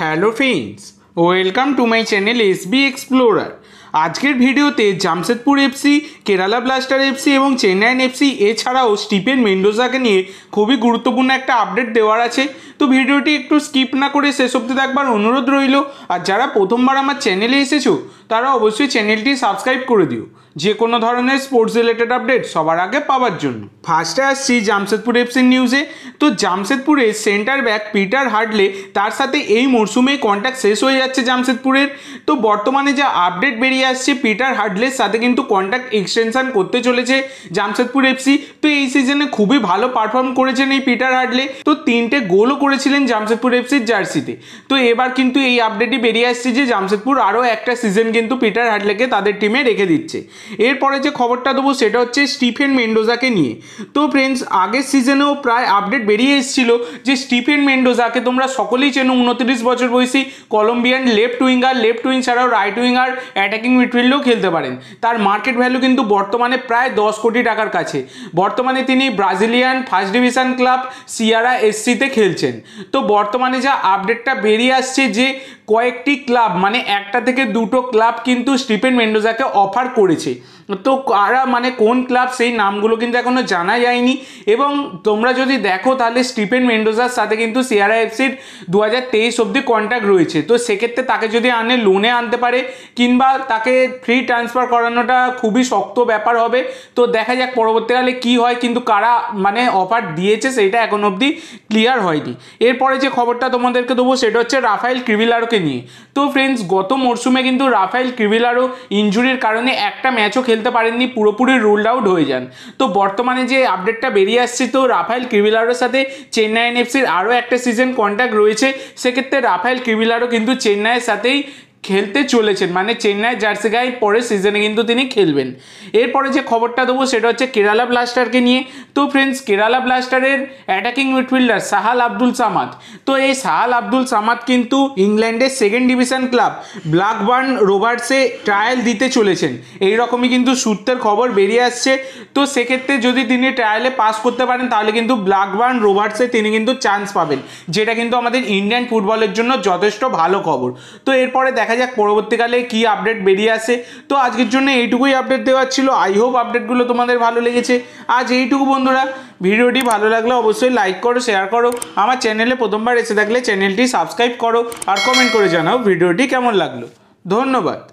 Hello friends, welcome to my channel SB explorer. आजकेर भिडियोते Jamshedpur FC, Kerala blaster FC और Chennai FC एछाड़ाओ स्टीफेन मेंडोजा के लिए खूबी गुरुत्वपूर्ण एक आपडेट देवार आछे। तो भिडियोटी एकटू स्किप ना करे शेष अब्धि देखबार अनुरोध रइल। और जारा प्रथमबार आमार चैनेले एसेछो तारा अवश्यई चैनलटी सबस्क्राइब करे दिओ जे कोनो धरनेर स्पोर्ट्स रिलेटेड अपडेट सबार आगे पावार जोन्नो। फार्स्टे आसछि जामशेदपुर एफसी निउजे। तो जामशेदपुरे सेंटर बैक पीटर हार्टले तार साथे एई मौसुमे कन्ट्रैक्ट शेष हये जाच्छे जामशेदपुरेर। तो बर्तमाने जा आपडेट बेरिये आसছে पीटर हार्टलेর সাথে কিন্তু কন্ট্রাক্ট এক্সটেনশন করতে চলেছে জামশেদপুর এফসি। তো এই সিজনে খুবই ভালো পারফর্ম করেছেন এই পিটার হার্টলে। তো 3টে গোলও করেছিলেন জামশেদপুর এফসির জার্সিতে। তো এবার কিন্তু এই আপডেটই বেরিয়ে আসছে যে জামশেদপুর আরও একটা সিজন কিন্তু পিটার হার্টলেকে তাদের টিমে রেখে দিচ্ছে। এরপরে যে খবরটা দেবো সেটা হচ্ছে স্টিফেন মেন্ডোজাকে নিয়ে। তো ফ্রেন্ডস, আগের সিজনেও প্রায় আপডেট বেরিয়ে এসেছিল যে স্টিফেন মেন্ডোজাকে তোমরা সকলেই চেনো, 29 বছর বয়সী কলম্বিয়ান লেফট উইঙ্গার ছাড়াও রাইট উইঙ্গার অ্যাটাকিং মিডফিল্ডেও খেলতে পারেন। তার মার্কেট ভ্যালু কিন্তু বর্তমানে প্রায় 10 কোটি টাকার কাছে। বর্তমানে তিনি Brazilian first division club Ceara এসসিতে খেলছেন। তো বর্তমানে যা আপডেটটা বেরিয়ে আসছে যে কয়েকটি ক্লাব মানে একটা থেকে দুটো ক্লাব কিন্তু স্টিফেন মেন্ডোজাকে অফার করেছে। তো কারা মানে কোন ক্লাব সেই নামগুলো কিন্তু এখনো জানা যায়নি। এবং তোমরা যদি দেখো তাহলে স্টিফেন মেন্ডোজার সাথে কিন্তু সিআরা এফসির 2023 অবধি কন্ট্রাক্ট রয়েছে। তো সেক্ষেত্রে তাকে যদি লোনে আনতে পারে কিংবা তাকে ফ্রি ট্রান্সফার করানোটা খুবই শক্ত ব্যাপার হবে। তো দেখা যাক পরবর্তীকালে কি হয়, কিন্তু কারা মানে অফার দিয়েছে সেটা এখন অবধি ক্লিয়ার হয়নি। এরপরে যে খবরটা তোমাদেরকে দেবো সেটা হচ্ছে রাফায়েল ক্রিভেলারোকে নিয়ে। তো ফ্রেন্ডস, গত মরশুমে কিন্তু রাফায়েল ক্রিভেলারো ইঞ্জুরির কারণে একটা ম্যাচও খেলতে পারেননি, পুরোপুরি রুলড আউট হয়ে যান। তো বর্তমানে যে আপডেটটা বেরিয়ে আসছে তো রাফায়েল ক্রিভেলারোর সাথে চেন্নাই এফসির আরও একটা সিজন কন্ট্রাক্ট রয়েছে। সেক্ষেত্রে রাফায়েল ক্রিভেলারো কিন্তু চেন্নাইয়ের সাথেই খেলতে চলেছেন, মানে চেন্নাই জার্সি গায়ে পরের সিজনে কিন্তু তিনি খেলবেন। এরপরে যে খবরটা দেবো সেটা হচ্ছে কেরালা ব্লাস্টারকে নিয়ে। তো ফ্রেন্ডস, কেরালা ব্লাস্টারের অ্যাটাকিং মিডফিল্ডার সাহ্হাল আব্দুল সামাদ। তো এই সাহ্হাল আব্দুল সামাদ কিন্তু ইংল্যান্ডের সেকেন্ড ডিভিশন ক্লাব ব্ল্যাকবার্ন রোভার্সে ট্রায়াল দিতে চলেছেন, এই রকমই কিন্তু সূত্রের খবর বেরিয়ে আসছে। তো সেক্ষেত্রে যদি তিনি ট্রায়ালে পাস করতে পারেন তাহলে কিন্তু ব্ল্যাকবার্ন রোভার্সে তিনি কিন্তু চান্স পাবেন, যেটা কিন্তু আমাদের ইন্ডিয়ান ফুটবলের জন্য যথেষ্ট ভালো খবর। তো এরপরে দেখা যাক পরবর্তীকালে কি আপডেট বেরিয়ে আসে। তো আজকের জন্য এইটুকুই আপডেট দেওয়ার ছিল। আই হোপ আপডেটগুলো তোমাদের ভালো লেগেছে। আজ এইটুকু বন্ধুরা, ভিডিওটি ভালো লাগলে অবশ্যই লাইক করো, শেয়ার করো। আমার চ্যানেলে প্রথমবার এসে থাকলে চ্যানেলটি সাবস্ক্রাইব করো আর কমেন্ট করে জানাও ভিডিওটি কেমন লাগলো। ধন্যবাদ।